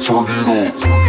Turn it up.